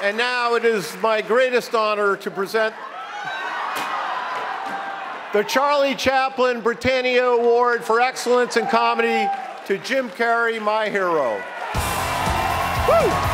And now it is my greatest honor to present the Charlie Chaplin Britannia Award for Excellence in Comedy to Jim Carrey, my hero. Woo!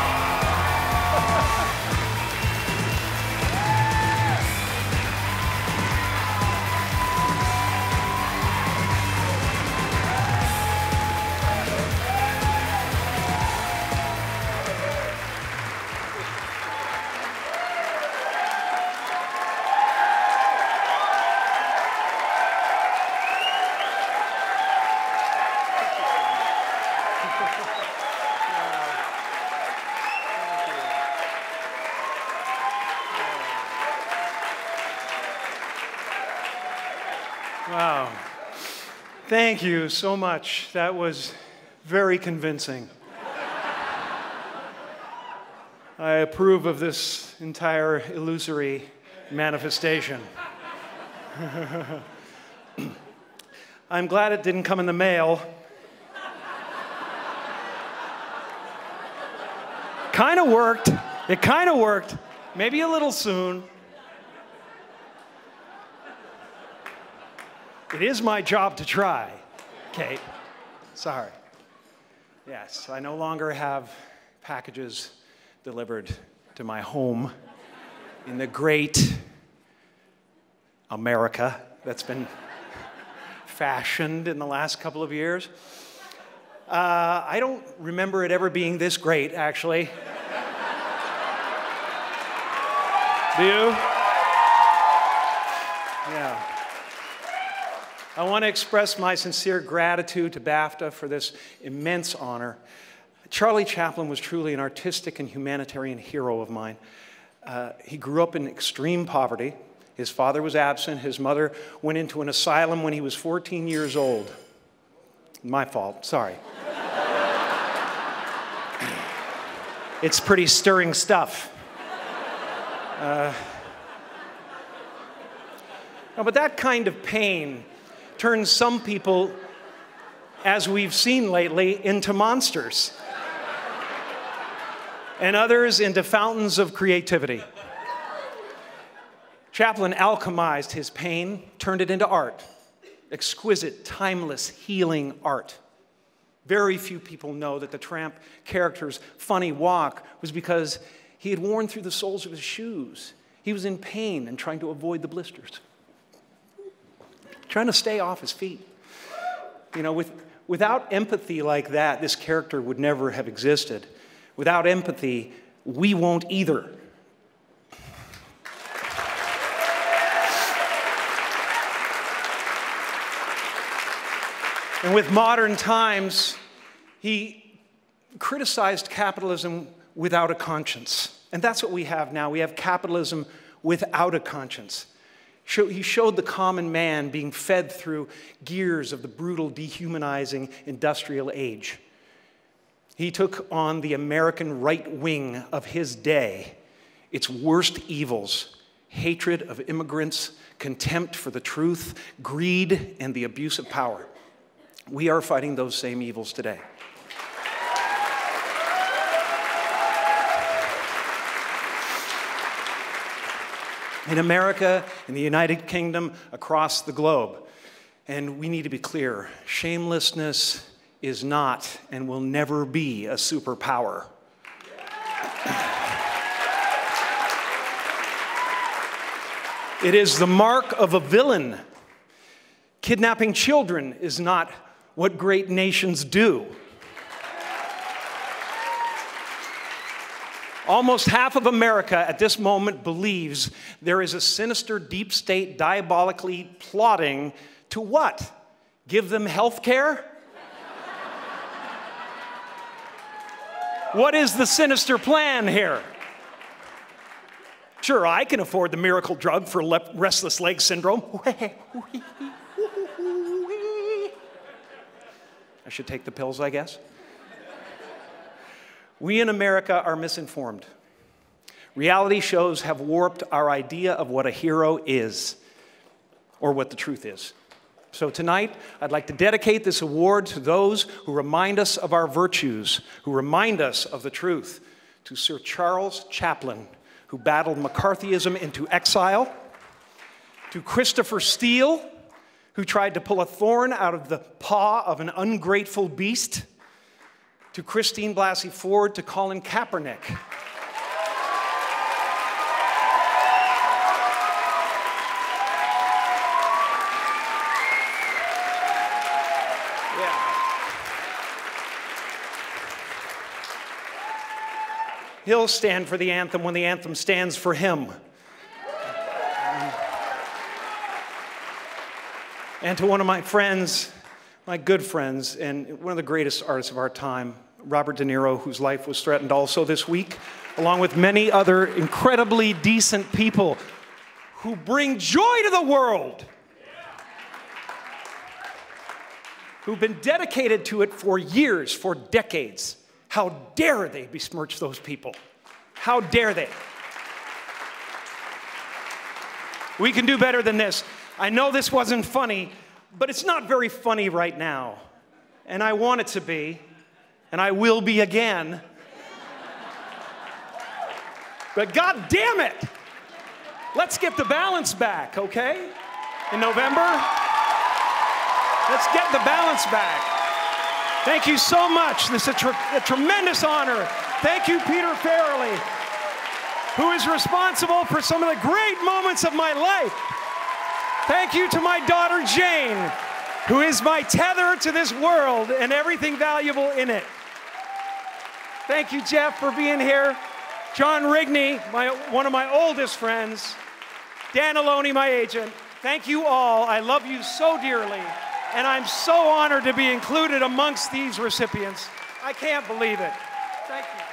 Wow. Thank you so much. That was very convincing. I approve of this entire illusory manifestation. I'm glad it didn't come in the mail. Kind of worked. It kind of worked. Maybe a little soon. It is my job to try, okay? Sorry. Yes, I no longer have packages delivered to my home in the great America that's been fashioned in the last couple of years. I don't remember it ever being this great, actually. Do you? Yeah. I want to express my sincere gratitude to BAFTA for this immense honor. Charlie Chaplin was truly an artistic and humanitarian hero of mine. He grew up in extreme poverty. His father was absent. His mother went into an asylum when he was 14 years old. My fault, sorry. It's pretty stirring stuff. No, but that kind of pain turns some people, as we've seen lately, into monsters. And others into fountains of creativity. Chaplin alchemized his pain, turned it into art. Exquisite, timeless, healing art. Very few people know that the tramp character's funny walk was because he had worn through the soles of his shoes. He was in pain and trying to avoid the blisters. Trying to stay off his feet. You know, without empathy like that, this character would never have existed. Without empathy, we won't either. And with modern times, he criticized capitalism without a conscience. And that's what we have now. We have capitalism without a conscience. He showed the common man being fed through gears of the brutal, dehumanizing industrial age. He took on the American right wing of his day, its worst evils, hatred of immigrants, contempt for the truth, greed, and the abuse of power. We are fighting those same evils today. In America, in the United Kingdom, across the globe. And we need to be clear, shamelessness is not and will never be a superpower. It is the mark of a villain. Kidnapping children is not what great nations do. Almost half of America at this moment believes there is a sinister deep state diabolically plotting to what? Give them health care? What is the sinister plan here? Sure, I can afford the miracle drug for restless leg syndrome. I should take the pills, I guess. We in America are misinformed. Reality shows have warped our idea of what a hero is, or what the truth is. So tonight, I'd like to dedicate this award to those who remind us of our virtues, who remind us of the truth, to Sir Charles Chaplin, who battled McCarthyism into exile, to Christopher Steele, who tried to pull a thorn out of the paw of an ungrateful beast, to Christine Blasey Ford, to Colin Kaepernick. He'll stand for the anthem when the anthem stands for him. And to one of my friends, my good friends, and one of the greatest artists of our time, Robert De Niro, whose life was threatened also this week, along with many other incredibly decent people who bring joy to the world, who've been dedicated to it for years, for decades. How dare they besmirch those people? How dare they? We can do better than this. I know this wasn't funny, but it's not very funny right now. And I want it to be, and I will be again. But God damn it! Let's get the balance back, okay? In November? Let's get the balance back. Thank you so much. This is a tremendous honor. Thank you, Peter Farrelly, who is responsible for some of the great moments of my life. Thank you to my daughter, Jane, who is my tether to this world and everything valuable in it. Thank you, Jeff, for being here. John Rigney, one of my oldest friends. Dan Aloni, my agent. Thank you all. I love you so dearly. And I'm so honored to be included amongst these recipients. I can't believe it. Thank you.